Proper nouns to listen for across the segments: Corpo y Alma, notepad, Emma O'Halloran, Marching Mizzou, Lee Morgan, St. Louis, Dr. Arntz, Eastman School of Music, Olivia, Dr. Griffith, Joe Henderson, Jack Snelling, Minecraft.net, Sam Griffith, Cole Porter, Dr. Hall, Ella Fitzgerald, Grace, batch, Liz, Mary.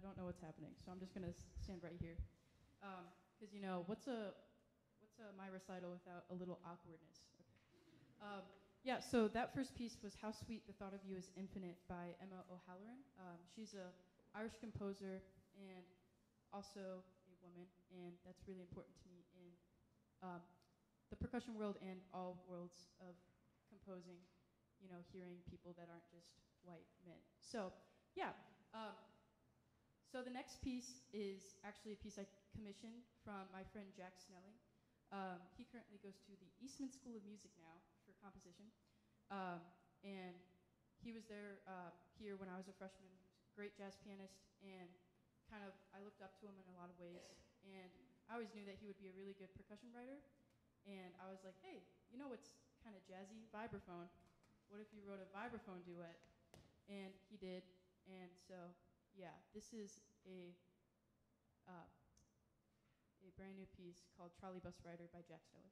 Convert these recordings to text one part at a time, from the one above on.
I don't know what's happening, so I'm just gonna stand right here, because you know what's a my recital without a little awkwardness? Okay. Yeah. So that first piece was "How Sweet the Thought of You Is Infinite" by Emma O'Halloran. She's an Irish composer and also a woman, and that's really important to me in the percussion world and all worlds of composing. You know, hearing people that aren't just white men. So yeah. So the next piece is actually a piece I commissioned from my friend Jack Snelling. He currently goes to the Eastman School of Music now for composition. And he was there here when I was a freshman, great jazz pianist, and kind of I looked up to him in a lot of ways. And I always knew that he would be a really good percussion writer. And I was like, hey, you know what's kind of jazzy? Vibraphone. What if you wrote a vibraphone duet? And he did, and so yeah, this is a brand new piece called "Trolley Bus Rider" by Jack Snelling.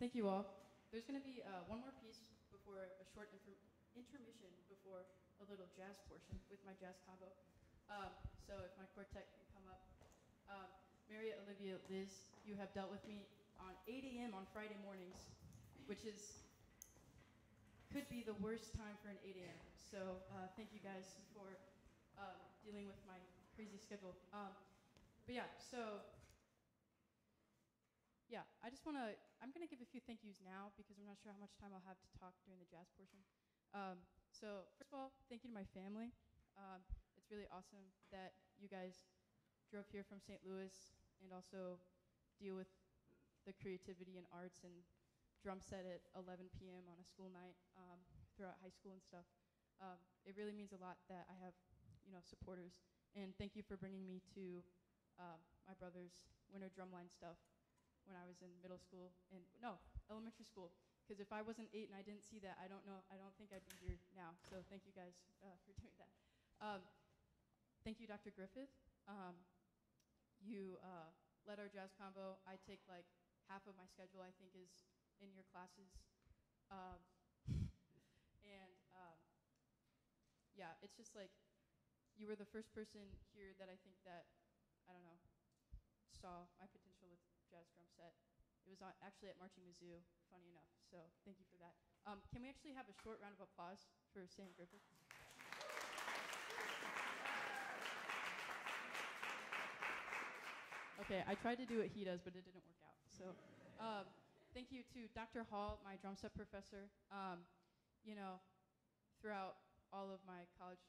Thank you all. There's going to be one more piece before a short intermission before a little jazz portion with my jazz combo. So if my quartet can come up. Mary, Olivia, Liz, you have dealt with me on 8 a.m. on Friday mornings, which is could be the worst time for an 8 a.m. So thank you guys for dealing with my crazy schedule. But yeah, so yeah, I'm going to give a few thank yous now because I'm not sure how much time I'll have to talk during the jazz portion. So first of all, thank you to my family. It's really awesome that you guys drove here from St. Louis and also deal with the creativity and arts and drum set at 11 p.m. on a school night throughout high school and stuff. It really means a lot that I have, you know, supporters. And thank you for bringing me to my brother's winter drumline stuff when I was in middle school and no, elementary school. Because if I wasn't 8 and I didn't see that, I don't know. I don't think I'd be here now. So thank you guys for doing that. Thank you, Dr. Griffith. You led our jazz combo. I take like half of my schedule, I think, is in your classes. Yeah, it's just like you were the first person here that I think that, I don't know, saw my potential with jazz drum set. It was actually at Marching Mizzou, funny enough. So thank you for that. Can we actually have a short round of applause for Sam Griffith? Okay, I tried to do what he does, but it didn't work out. So thank you to Dr. Hall, my drum set professor. You know, throughout all of my college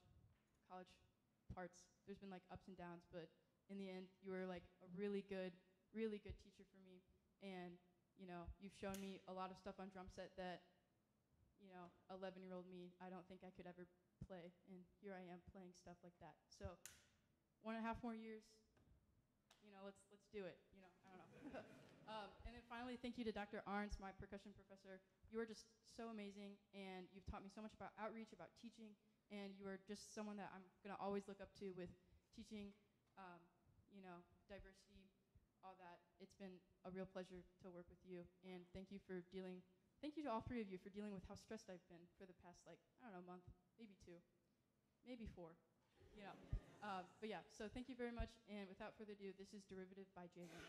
parts, there's been like ups and downs, but in the end, you were like a really good teacher for me. And, you know, you've shown me a lot of stuff on drum set that, you know, 11-year-old me, I don't think I could ever play. And here I am playing stuff like that. So 1.5 more years. You know, let's do it. You know, I don't know. And then finally, thank you to Dr. Arntz, my percussion professor. You are just so amazing, and you've taught me so much about outreach, about teaching, and you are just someone that I'm gonna always look up to with teaching, you know, diversity, all that. It's been a real pleasure to work with you, and thank you to all three of you for dealing with how stressed I've been for the past, like, I don't know, month, maybe 2, maybe 4. You know, but yeah, so thank you very much. And without further ado, this is Derivative by Jalen.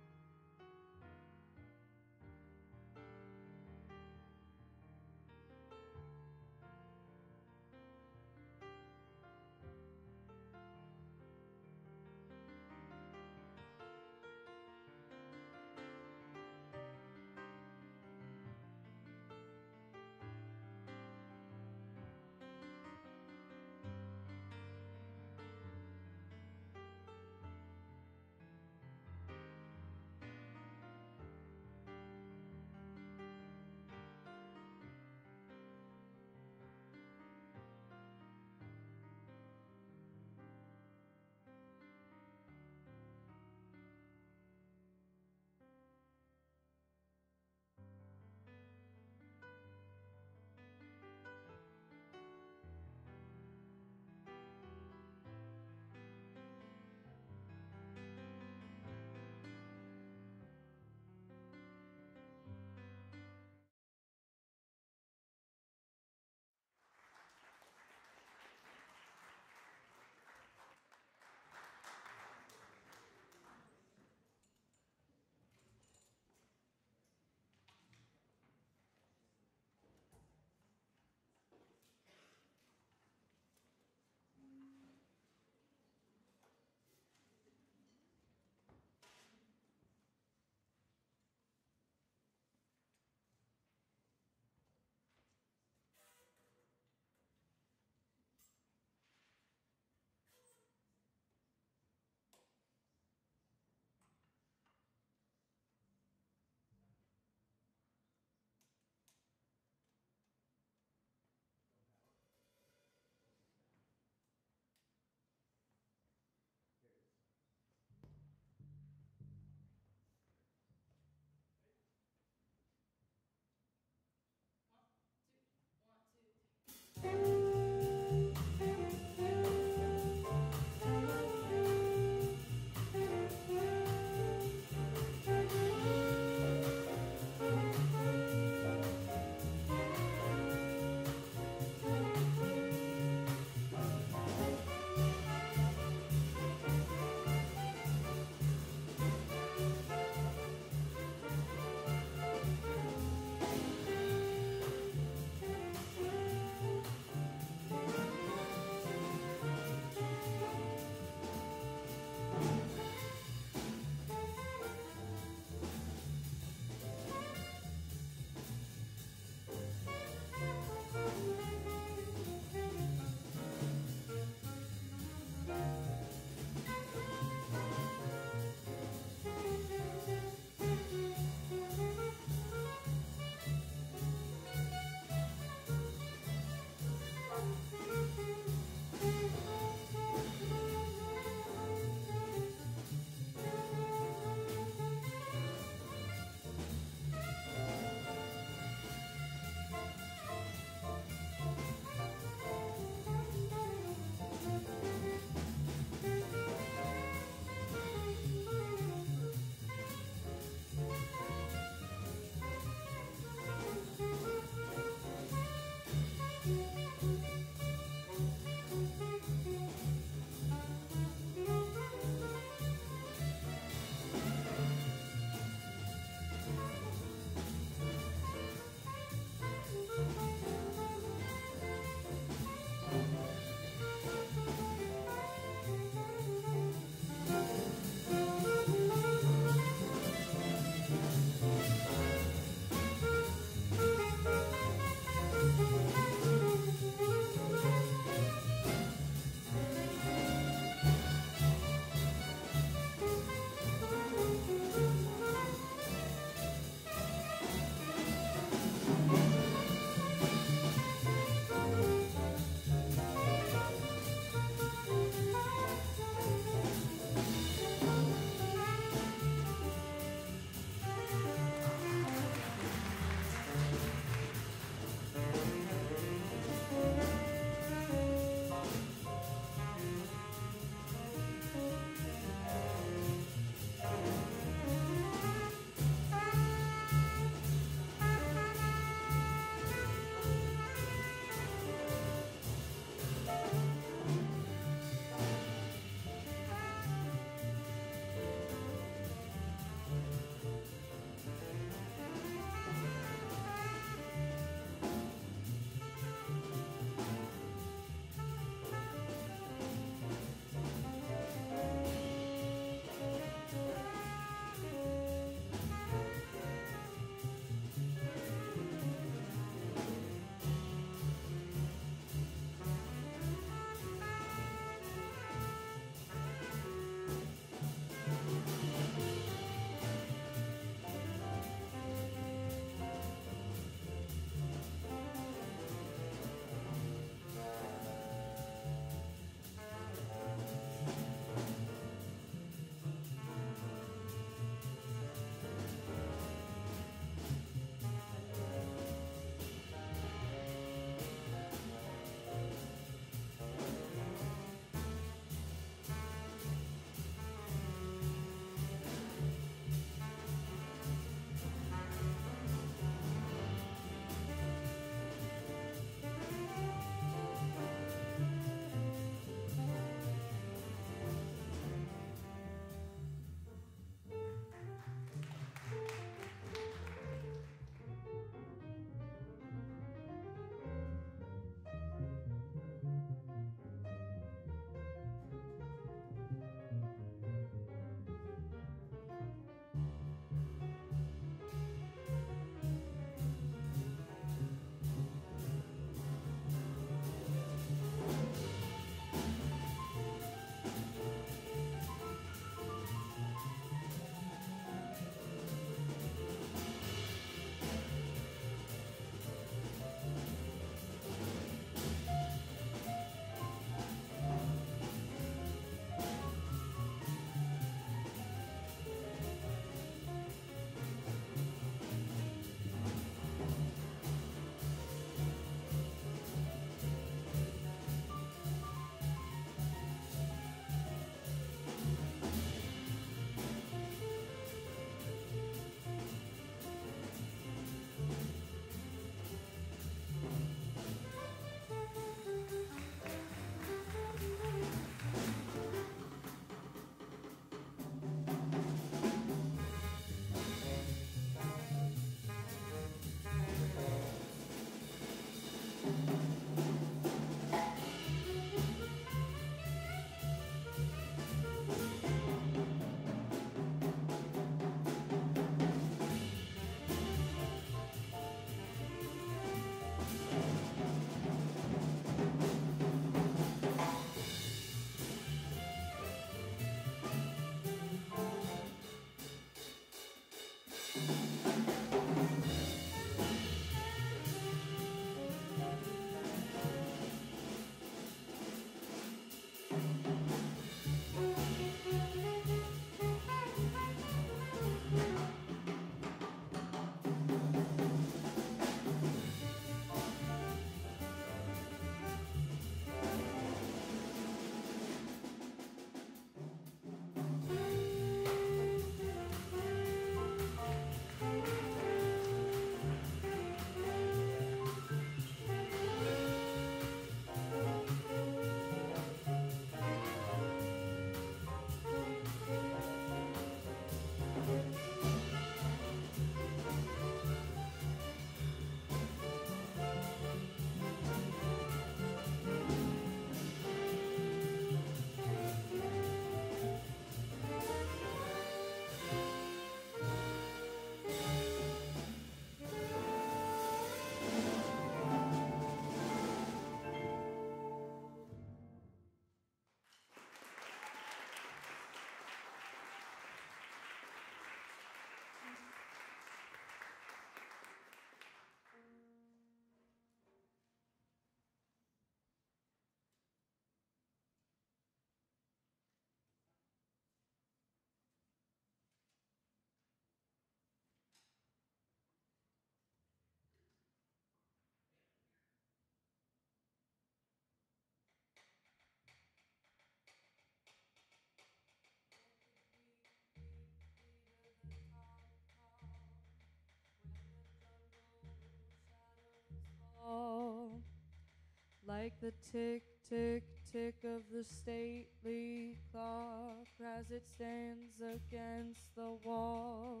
Like the tick, tick, tick of the stately clock as it stands against the wall.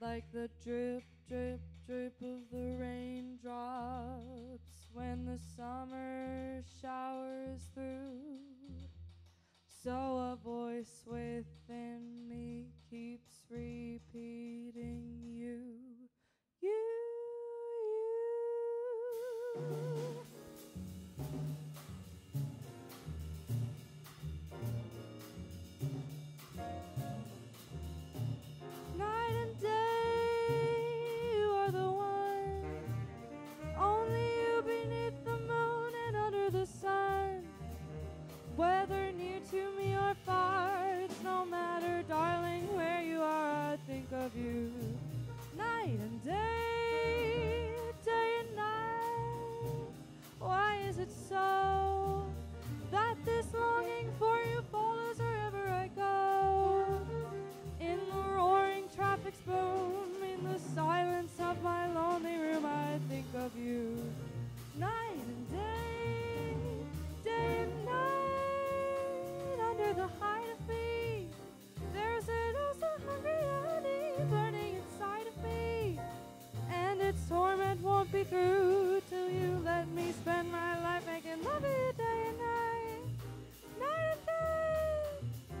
Like the drip, drip, drip of the raindrops when the summer showers through. So a voice within me keeps repeating you, you, you. Night and day you are the one, only you beneath the moon and under the sun. Whether near to me or far, it's no matter, darling, where you are, I think of you. Night and day, day and night. Why is it so that this longing for you follows wherever I go? In the roaring traffic's boom, in the silence of my lonely room, I think of you. Night and day, day and night. Under the height of me, there's an oh so hungry yearning burning inside of me, and its torment won't be through till you let me spend my life making love to you day and night, night and day.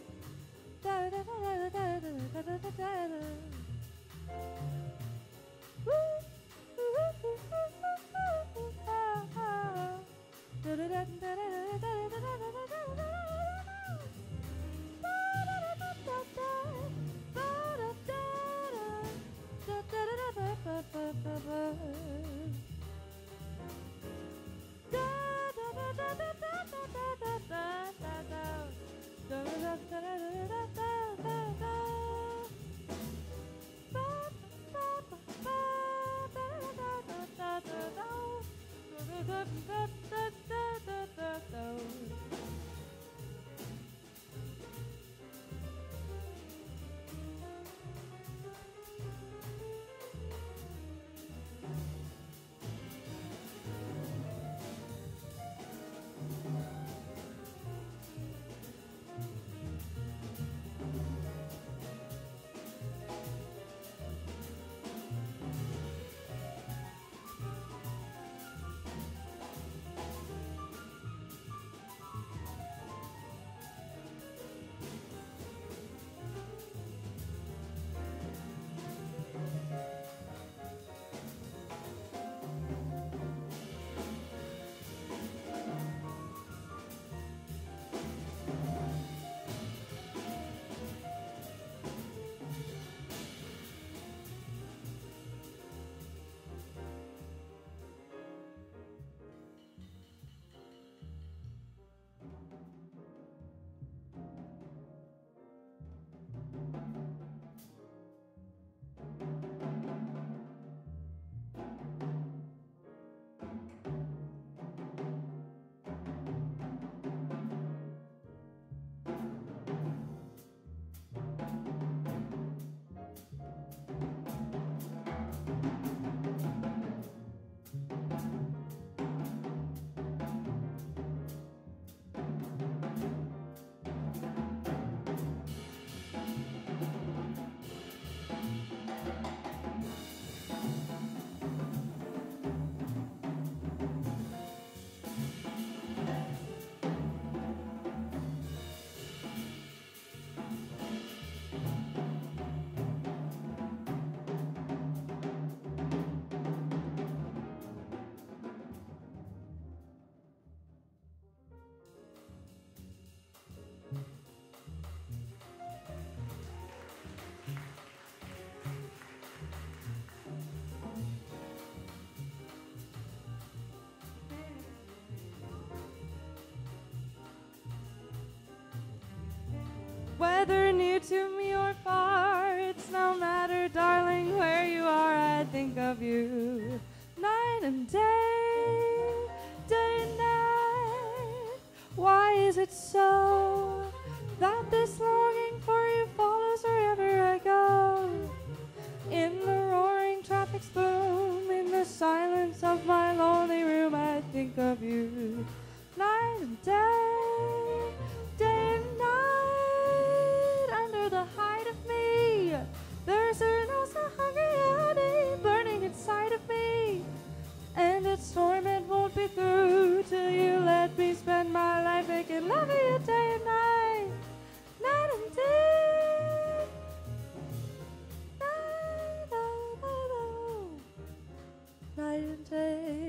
Whether near to me or far, it's no matter, darling, where you are, I think of you. Night and day, Is it so that this longing for you follows wherever I go? In the roaring traffic's boom, in the silence of my lonely room, I think of you night and day, day and night. Under the hide of me, there's an also hungry honey burning inside of me. And its torment won't be through till you let me spend my life making love of you day and night, night and day. Night, night, night, night and day.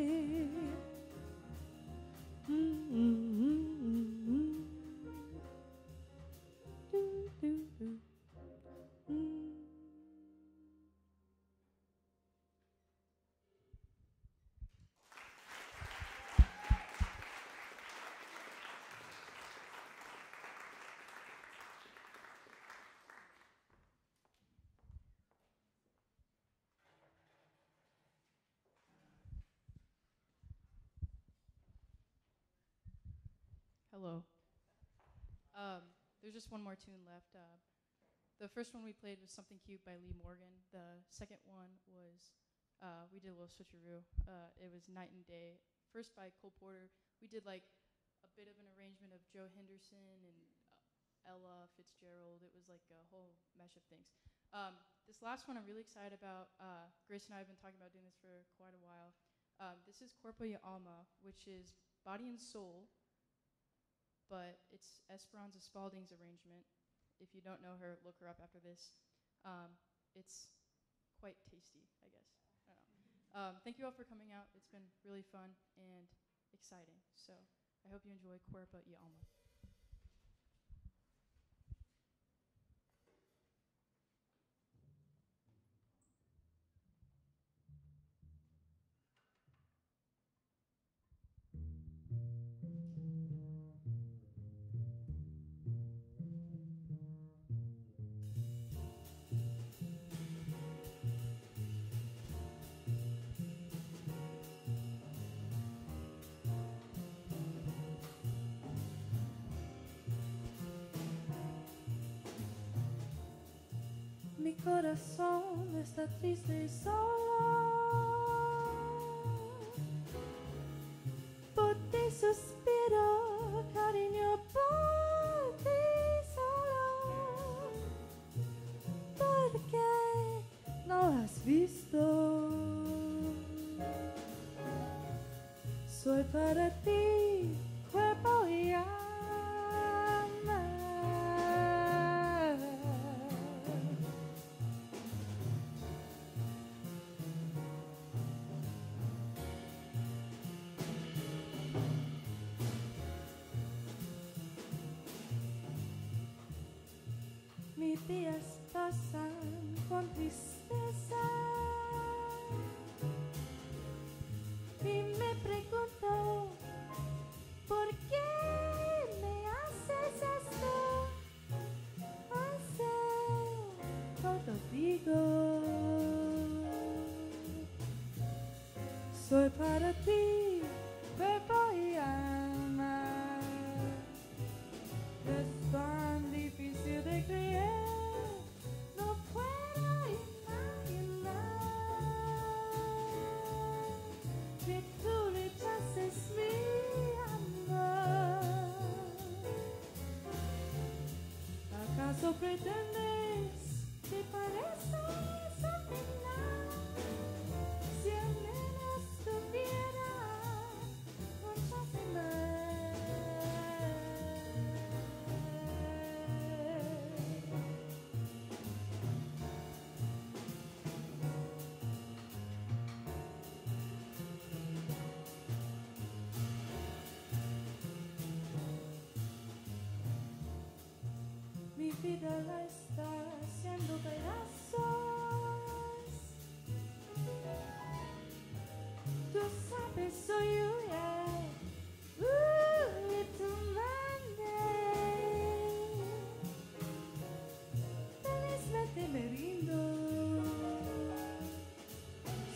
Hello. There's just one more tune left. The first one we played was Something Cute by Lee Morgan. The second one was, we did a little switcheroo. It was Night and Day. First by Cole Porter. We did like a bit of an arrangement of Joe Henderson and Ella Fitzgerald. It was like a whole mesh of things. This last one I'm really excited about. Grace and I have been talking about doing this for quite a while. This is Corpo y Alma, which is Body and Soul, but it's Esperanza Spalding's arrangement. If you don't know her, look her up after this. It's quite tasty, I guess. I don't know. Thank you all for coming out. It's been really fun and exciting. So I hope you enjoy Cuerpo y Alma. Mi corazón está triste y solo, por ti suspiro, cariño, por ti solo, porque no has visto. Soy para ti, cuerpo y alma. Mis días pasan con tristeza y me pregunto, ¿por qué me haces esto? Hace todo digo, soy para ti, cuerpo y alma. Es tan difícil de creer. ¿Acaso pretendes que parezca esa pena? Si al menos tuviera mucho temer. Mi vida la está haciendo pedazos. Tú sabes, soy huya. It's a Monday. Felizmente me rindo.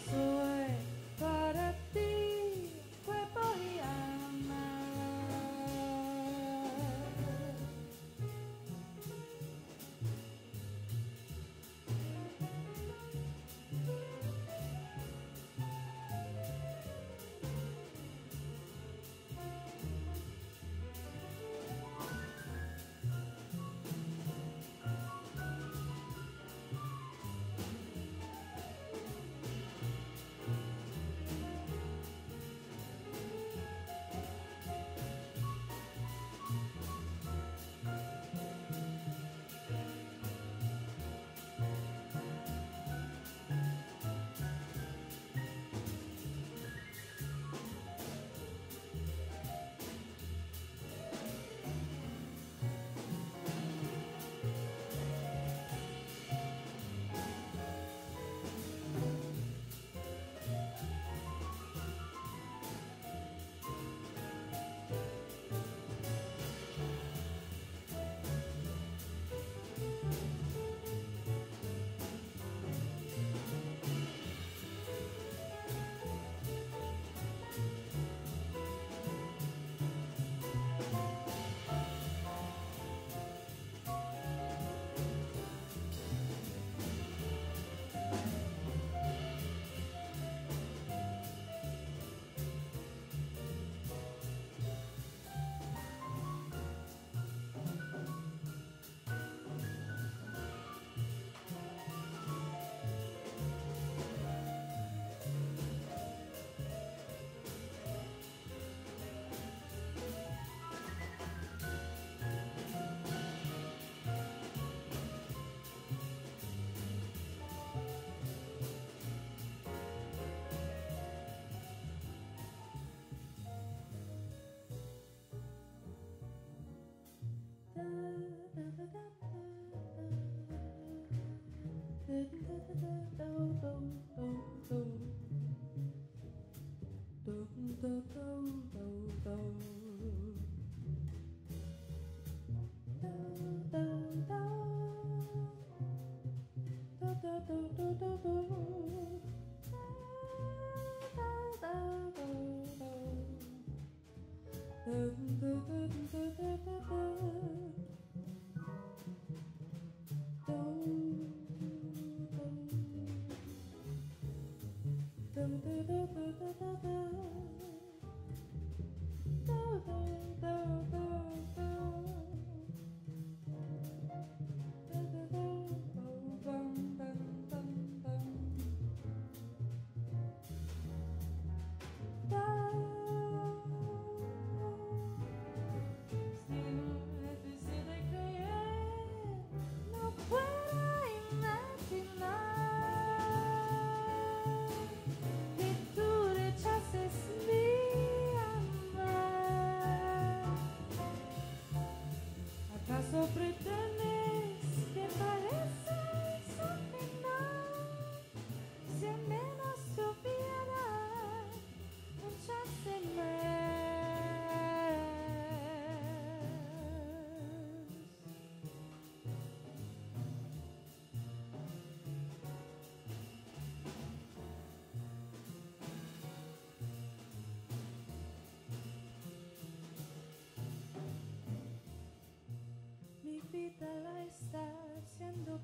Soy para ti, cuerpo y alma.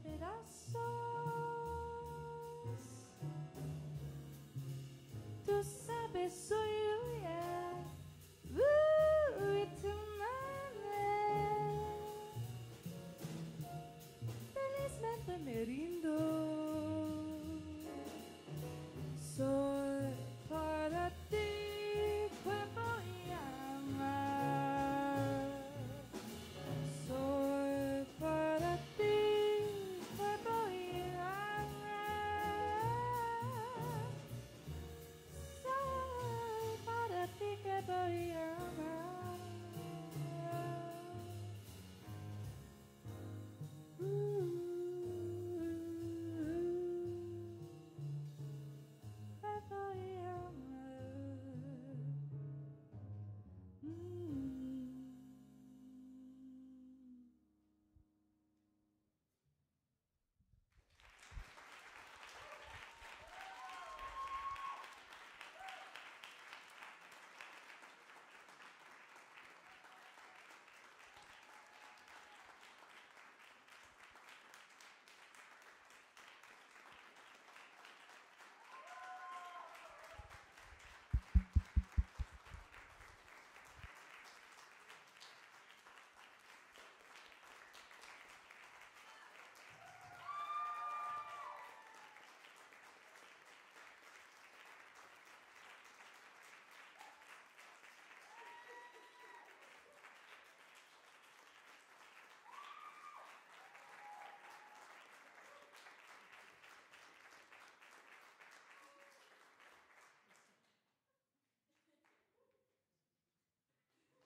pedazos. Tú sabes, soy